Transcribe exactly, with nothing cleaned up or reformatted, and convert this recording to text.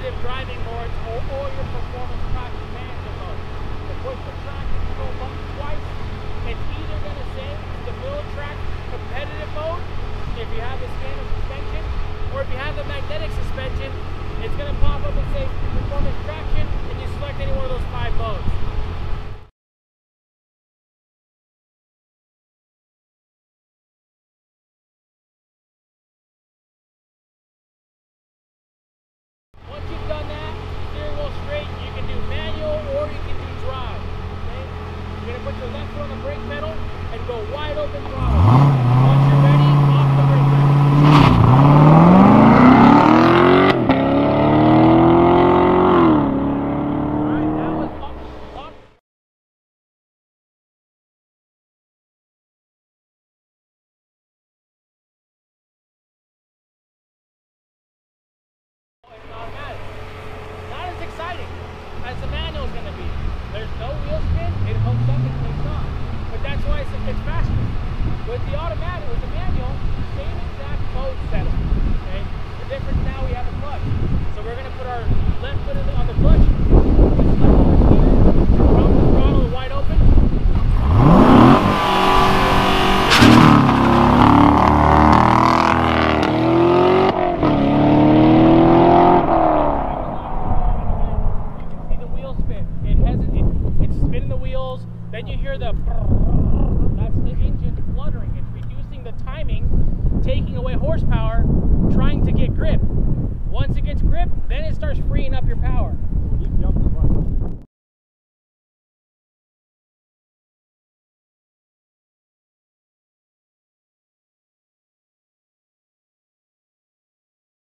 sensitive driving boards or, or your performance traction manager mode. To push the traction control button twice, it's either going to say stability track competitive mode if you have the standard suspension, or if you have the magnetic suspension, it's going to pop up and say performance traction, and you select any one of those five modes. Horsepower, trying to get grip. Once it gets grip, then it starts freeing up your power.